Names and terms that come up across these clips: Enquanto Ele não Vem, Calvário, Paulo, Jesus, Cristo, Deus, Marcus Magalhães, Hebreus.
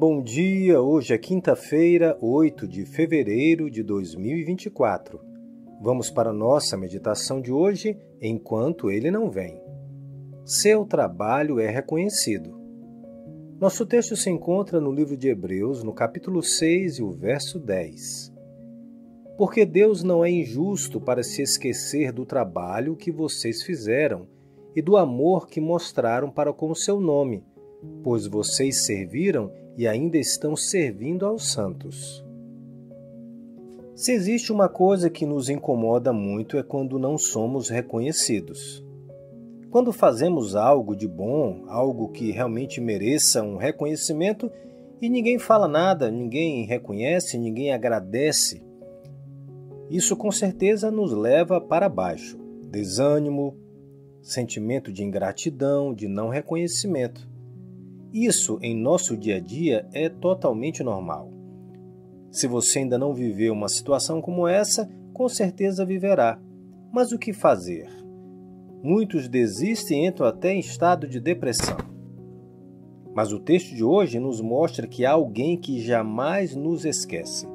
Bom dia, hoje é quinta-feira, 8 de fevereiro de 2024. Vamos para a nossa meditação de hoje, Enquanto Ele não Vem. Seu trabalho é reconhecido. Nosso texto se encontra no livro de Hebreus, no capítulo 6 e o verso 10. Porque Deus não é injusto para se esquecer do trabalho que vocês fizeram e do amor que mostraram para com o seu nome, pois vocês serviram e ainda estão servindo aos santos. Se existe uma coisa que nos incomoda muito é quando não somos reconhecidos. Quando fazemos algo de bom, algo que realmente mereça um reconhecimento, e ninguém fala nada, ninguém reconhece, ninguém agradece, isso com certeza nos leva para baixo. Desânimo, sentimento de ingratidão, de não reconhecimento. Isso, em nosso dia a dia, é totalmente normal. Se você ainda não viveu uma situação como essa, com certeza viverá. Mas o que fazer? Muitos desistem e entram até em estado de depressão. Mas o texto de hoje nos mostra que há alguém que jamais nos esquece.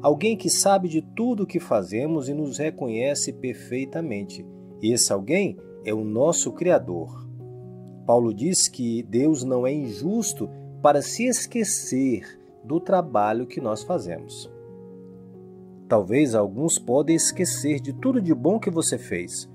Alguém que sabe de tudo o que fazemos e nos reconhece perfeitamente. E esse alguém é o nosso Criador. Paulo diz que Deus não é injusto para se esquecer do trabalho que nós fazemos. Talvez alguns podem esquecer de tudo de bom que você fez.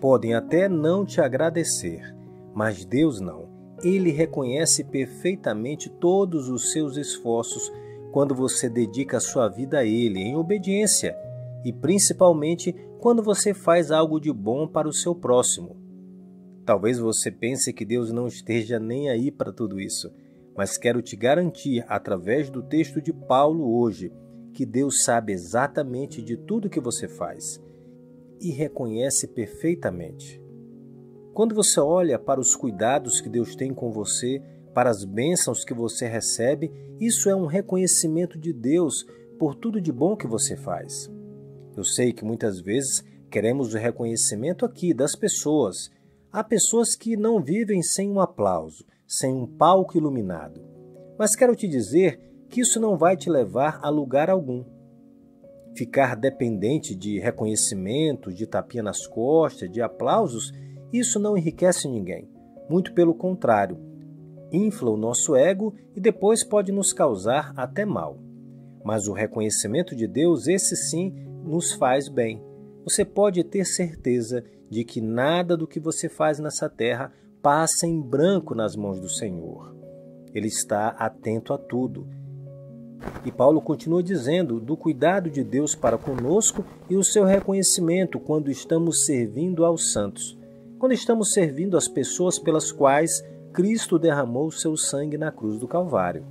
Podem até não te agradecer, mas Deus não. Ele reconhece perfeitamente todos os seus esforços quando você dedica a sua vida a Ele em obediência e principalmente quando você faz algo de bom para o seu próximo. Talvez você pense que Deus não esteja nem aí para tudo isso, mas quero te garantir, através do texto de Paulo hoje, que Deus sabe exatamente de tudo que você faz e reconhece perfeitamente. Quando você olha para os cuidados que Deus tem com você, para as bênçãos que você recebe, isso é um reconhecimento de Deus por tudo de bom que você faz. Eu sei que muitas vezes queremos o reconhecimento aqui das pessoas. Há pessoas que não vivem sem um aplauso, sem um palco iluminado. Mas quero te dizer que isso não vai te levar a lugar algum. Ficar dependente de reconhecimento, de tapinha nas costas, de aplausos, isso não enriquece ninguém. Muito pelo contrário, infla o nosso ego e depois pode nos causar até mal. Mas o reconhecimento de Deus, esse sim, nos faz bem. Você pode ter certeza de que nada do que você faz nessa terra passa em branco nas mãos do Senhor. Ele está atento a tudo. E Paulo continua dizendo do cuidado de Deus para conosco e o seu reconhecimento quando estamos servindo aos santos, quando estamos servindo as pessoas pelas quais Cristo derramou seu sangue na cruz do Calvário.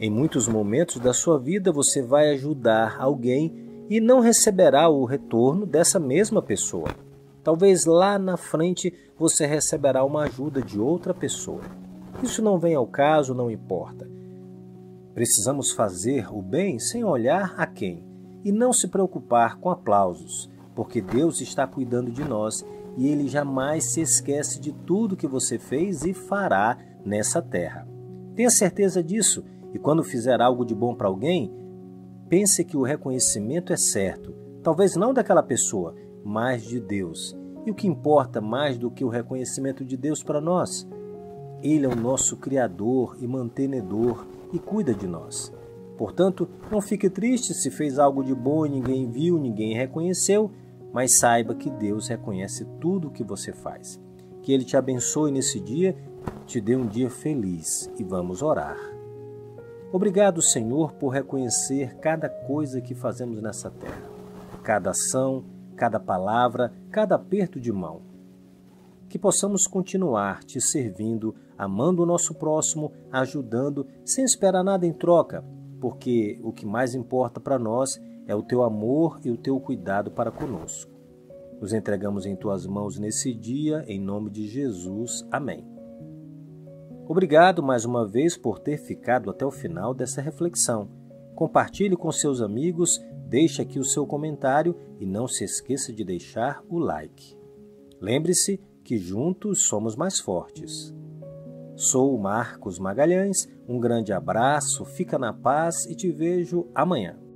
Em muitos momentos da sua vida você vai ajudar alguém e não receberá o retorno dessa mesma pessoa. Talvez lá na frente você receberá uma ajuda de outra pessoa. Isso não vem ao caso, não importa. Precisamos fazer o bem sem olhar a quem e não se preocupar com aplausos, porque Deus está cuidando de nós e Ele jamais se esquece de tudo que você fez e fará nessa terra. Tenha certeza disso e quando fizer algo de bom para alguém, pense que o reconhecimento é certo, talvez não daquela pessoa, mas de Deus. E o que importa mais do que o reconhecimento de Deus para nós? Ele é o nosso Criador e mantenedor e cuida de nós. Portanto, não fique triste se fez algo de bom e ninguém viu, ninguém reconheceu, mas saiba que Deus reconhece tudo o que você faz. Que Ele te abençoe nesse dia, te dê um dia feliz e vamos orar. Obrigado, Senhor, por reconhecer cada coisa que fazemos nessa terra, cada ação, cada palavra, cada aperto de mão. Que possamos continuar te servindo, amando o nosso próximo, ajudando, sem esperar nada em troca, porque o que mais importa para nós é o teu amor e o teu cuidado para conosco. Nos entregamos em tuas mãos nesse dia, em nome de Jesus. Amém. Obrigado mais uma vez por ter ficado até o final dessa reflexão. Compartilhe com seus amigos, deixe aqui o seu comentário e não se esqueça de deixar o like. Lembre-se que juntos somos mais fortes. Sou o Marcus Magalhães, um grande abraço, fica na paz e te vejo amanhã.